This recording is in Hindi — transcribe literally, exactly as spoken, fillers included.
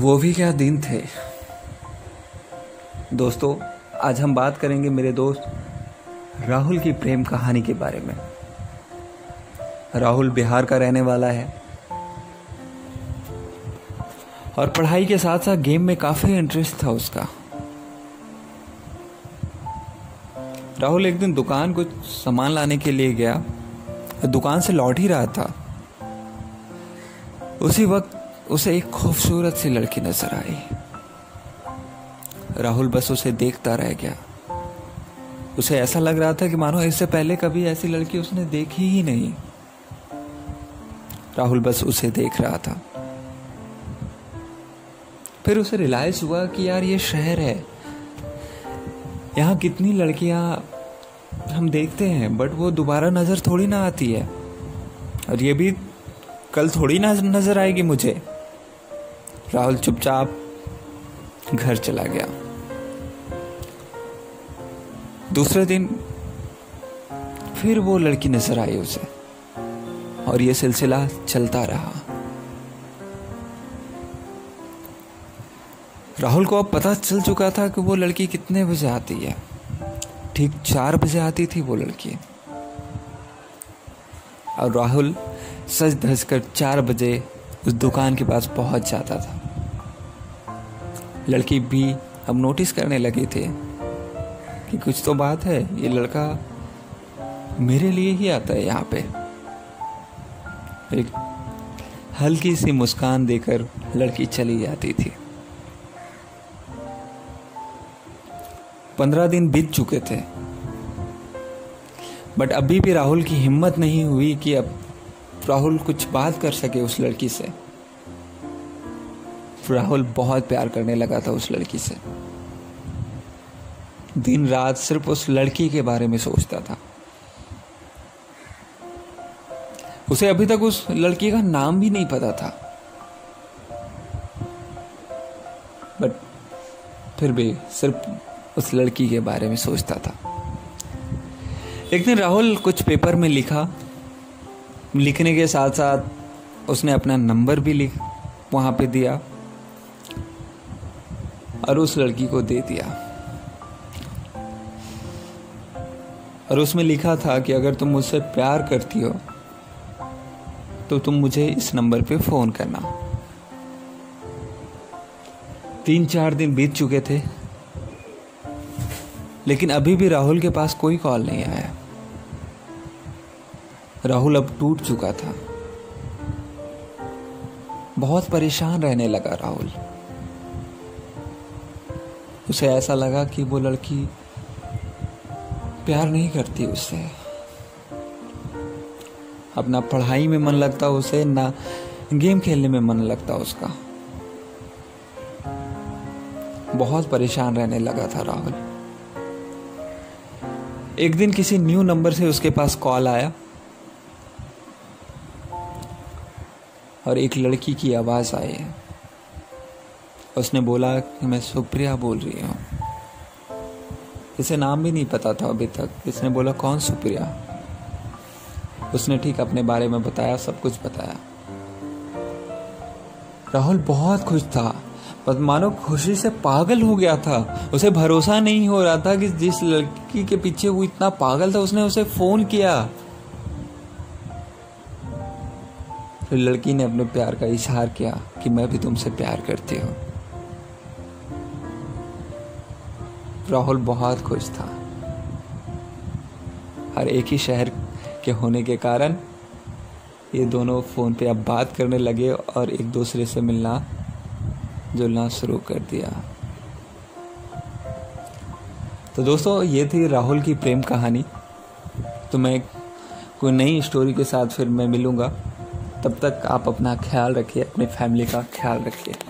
वो भी क्या दिन थे। दोस्तों, आज हम बात करेंगे मेरे दोस्त राहुल की प्रेम कहानी के बारे में। राहुल बिहार का रहने वाला है और पढ़ाई के साथ साथ गेम में काफी इंटरेस्ट था उसका। राहुल एक दिन दुकान कुछ सामान लाने के लिए गया, दुकान से लौट ही रहा था, उसी वक्त उसे एक खूबसूरत सी लड़की नजर आई। राहुल बस उसे देखता रह गया। उसे ऐसा लग रहा था कि मानो इससे पहले कभी ऐसी लड़की उसने देखी ही नहीं। राहुल बस उसे देख रहा था। फिर उसे रियलाइज हुआ कि यार ये शहर है, यहाँ कितनी लड़कियां हम देखते हैं बट वो दोबारा नजर थोड़ी ना आती है, और ये भी कल थोड़ी ना नजर आएगी मुझे। राहुल चुपचाप घर चला गया। दूसरे दिन फिर वो लड़की नजर आई उसे, और ये सिलसिला चलता रहा। राहुल को अब पता चल चुका था कि वो लड़की कितने बजे आती है। ठीक चार बजे आती थी वो लड़की, और राहुल सज धज कर चार बजे उस दुकान के पास पहुंच जाता था। लड़की भी अब नोटिस करने लगी थी कि कुछ तो बात है, ये लड़का मेरे लिए ही आता है यहाँ पे। एक हल्की सी मुस्कान देकर लड़की चली जाती थी। पंद्रह दिन बीत चुके थे बट अभी भी राहुल की हिम्मत नहीं हुई कि अब राहुल कुछ बात कर सके उस लड़की से। राहुल बहुत प्यार करने लगा था उस लड़की से। दिन रात सिर्फ उस लड़की के बारे में सोचता था। उसे अभी तक उस लड़की का नाम भी नहीं पता था, बट फिर भी सिर्फ उस लड़की के बारे में सोचता था। एक दिन राहुल कुछ पेपर में लिखा, लिखने के साथ साथ उसने अपना नंबर भी लिख वहाँ पे दिया और उस लड़की को दे दिया। और उसमें लिखा था कि अगर तुम मुझसे प्यार करती हो तो तुम मुझे इस नंबर पे फोन करना। तीन चार दिन बीत चुके थे लेकिन अभी भी राहुल के पास कोई कॉल नहीं आया। राहुल अब टूट चुका था, बहुत परेशान रहने लगा राहुल। उसे ऐसा लगा कि वो लड़की प्यार नहीं करती उससे, अपना पढ़ाई में मन लगता उसे, ना गेम खेलने में मन लगता उसका। बहुत परेशान रहने लगा था राहुल। एक दिन किसी न्यू नंबर से उसके पास कॉल आया और एक लड़की की आवाज आई। उसने बोला कि मैं सुप्रिया बोल रही हूँ। इसे नाम भी नहीं पता था अभी तक। इसने बोला कौन सुप्रिया। उसने ठीक अपने बारे में बताया, सब कुछ बताया। राहुल बहुत खुश था, मानो खुशी से पागल हो गया था। उसे भरोसा नहीं हो रहा था कि जिस लड़की के पीछे वो इतना पागल था उसने उसे फोन किया। फिर लड़की ने अपने प्यार का इजहार किया कि मैं भी तुमसे प्यार करती हूँ। राहुल बहुत खुश था। हर एक ही शहर के होने के कारण ये दोनों फोन पे अब बात करने लगे और एक दूसरे से मिलना जुलना शुरू कर दिया। तो दोस्तों, ये थी राहुल की प्रेम कहानी। तो मैं कोई नई स्टोरी के साथ फिर मैं मिलूँगा। तब तक आप अपना ख्याल रखिए, अपनी फैमिली का ख्याल रखिए।